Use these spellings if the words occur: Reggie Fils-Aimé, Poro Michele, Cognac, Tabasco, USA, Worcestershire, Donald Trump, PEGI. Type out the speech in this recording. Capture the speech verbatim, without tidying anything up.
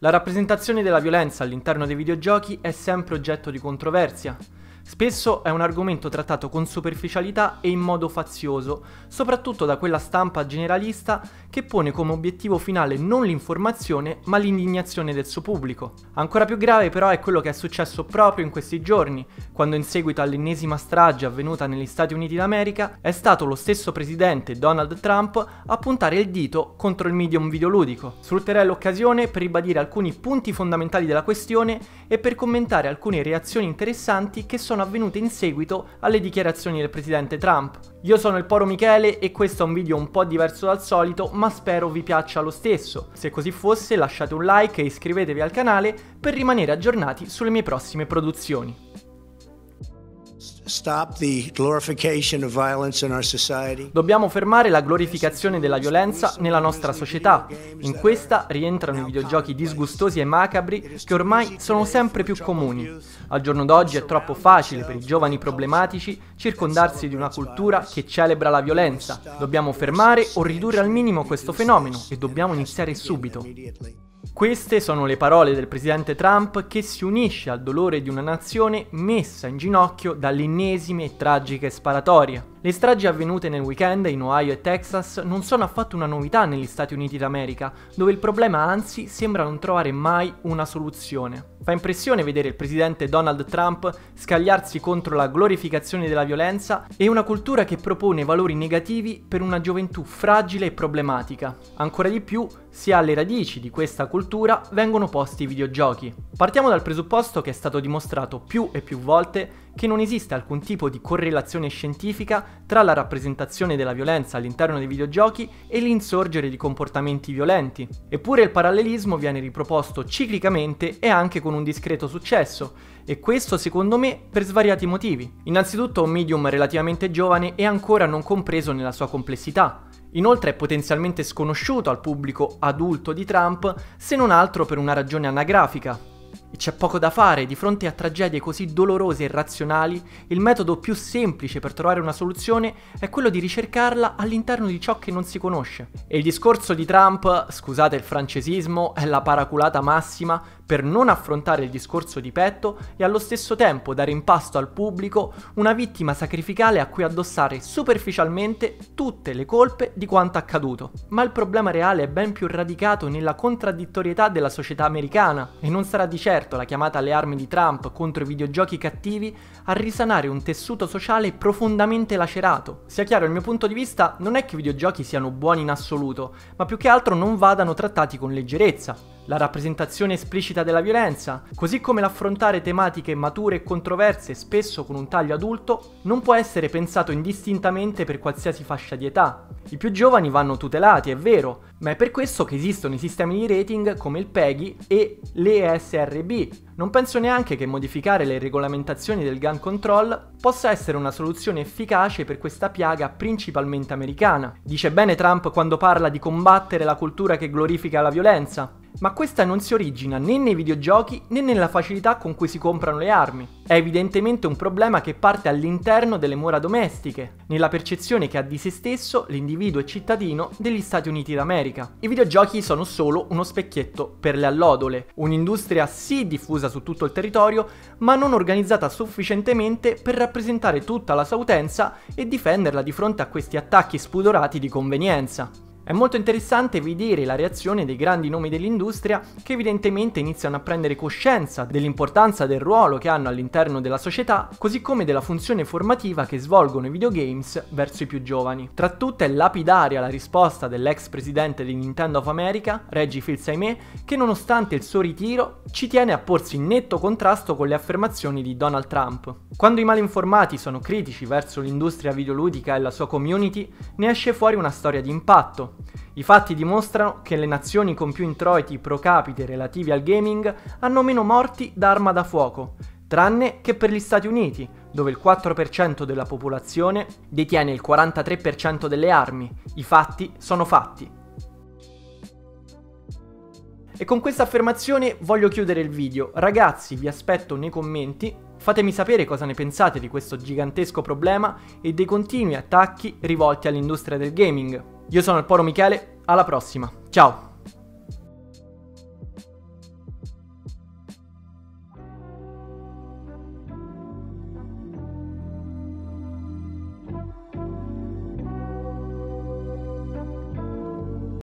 La rappresentazione della violenza all'interno dei videogiochi è sempre oggetto di controversia. Spesso è un argomento trattato con superficialità e in modo fazioso, soprattutto da quella stampa generalista che pone come obiettivo finale non l'informazione ma l'indignazione del suo pubblico. Ancora più grave però è quello che è successo proprio in questi giorni, quando in seguito all'ennesima strage avvenuta negli Stati Uniti d'America è stato lo stesso presidente Donald Trump a puntare il dito contro il medium videoludico. Sfrutterei l'occasione per ribadire alcuni punti fondamentali della questione e per commentare alcune reazioni interessanti che sono avvenute in seguito alle dichiarazioni del presidente Trump. Io sono il Poro Michele e questo è un video un po' diverso dal solito, ma spero vi piaccia lo stesso. Se così fosse, lasciate un like e iscrivetevi al canale per rimanere aggiornati sulle mie prossime produzioni. Dobbiamo fermare la glorificazione della violenza nella nostra società. In questa rientrano i videogiochi disgustosi e macabri che ormai sono sempre più comuni. Al giorno d'oggi è troppo facile per i giovani problematici circondarsi di una cultura che celebra la violenza. Dobbiamo fermare o ridurre al minimo questo fenomeno e dobbiamo iniziare subito. Queste sono le parole del presidente Trump, che si unisce al dolore di una nazione messa in ginocchio dall'ennesima e tragica sparatoria. Le stragi avvenute nel weekend in Ohio e Texas non sono affatto una novità negli Stati Uniti d'America, dove il problema anzi sembra non trovare mai una soluzione. Fa impressione vedere il presidente Donald Trump scagliarsi contro la glorificazione della violenza e una cultura che propone valori negativi per una gioventù fragile e problematica. Ancora di più, se alle radici di questa cultura vengono posti i videogiochi. Partiamo dal presupposto che è stato dimostrato più e più volte che non esiste alcun tipo di correlazione scientifica tra la rappresentazione della violenza all'interno dei videogiochi e l'insorgere di comportamenti violenti. Eppure il parallelismo viene riproposto ciclicamente e anche con un discreto successo, e questo secondo me per svariati motivi. Innanzitutto un medium relativamente giovane e ancora non compreso nella sua complessità. Inoltre è potenzialmente sconosciuto al pubblico adulto di Trump, se non altro per una ragione anagrafica. E c'è poco da fare, di fronte a tragedie così dolorose e irrazionali, il metodo più semplice per trovare una soluzione è quello di ricercarla all'interno di ciò che non si conosce. E il discorso di Trump, scusate il francesismo, è la paraculata massima per non affrontare il discorso di petto e allo stesso tempo dare in pasto al pubblico una vittima sacrificale a cui addossare superficialmente tutte le colpe di quanto accaduto. Ma il problema reale è ben più radicato nella contraddittorietà della società americana, e non sarà di certo la chiamata alle armi di Trump contro i videogiochi cattivi a risanare un tessuto sociale profondamente lacerato. Sia chiaro, il mio punto di vista non è che i videogiochi siano buoni in assoluto, ma più che altro non vadano trattati con leggerezza. La rappresentazione esplicita della violenza, così come l'affrontare tematiche mature e controverse spesso con un taglio adulto, non può essere pensato indistintamente per qualsiasi fascia di età. I più giovani vanno tutelati, è vero, ma è per questo che esistono i sistemi di rating come il PEGI e l'E S R B. Non penso neanche che modificare le regolamentazioni del gun control possa essere una soluzione efficace per questa piaga principalmente americana. Dice bene Trump quando parla di combattere la cultura che glorifica la violenza, ma questa non si origina né nei videogiochi né nella facilità con cui si comprano le armi. È evidentemente un problema che parte all'interno delle mura domestiche, nella percezione che ha di se stesso l'individuo e cittadino degli Stati Uniti d'America. I videogiochi sono solo uno specchietto per le allodole, un'industria sì diffusa su tutto il territorio, ma non organizzata sufficientemente per rappresentare tutta la sua utenza e difenderla di fronte a questi attacchi spudorati di convenienza. È molto interessante vedere la reazione dei grandi nomi dell'industria, che evidentemente iniziano a prendere coscienza dell'importanza del ruolo che hanno all'interno della società, così come della funzione formativa che svolgono i videogames verso i più giovani. Tra tutte è lapidaria la risposta dell'ex presidente di Nintendo of America, Reggie Fils-Aimé, che nonostante il suo ritiro ci tiene a porsi in netto contrasto con le affermazioni di Donald Trump. Quando i malinformati sono critici verso l'industria videoludica e la sua community, ne esce fuori una storia di impatto. I fatti dimostrano che le nazioni con più introiti pro capite relativi al gaming hanno meno morti da arma da fuoco, tranne che per gli Stati Uniti, dove il quattro per cento della popolazione detiene il quarantatré per cento delle armi. I fatti sono fatti. E con questa affermazione voglio chiudere il video. Ragazzi, vi aspetto nei commenti. Fatemi sapere cosa ne pensate di questo gigantesco problema e dei continui attacchi rivolti all'industria del gaming. Io sono il Poro Michele, alla prossima, ciao!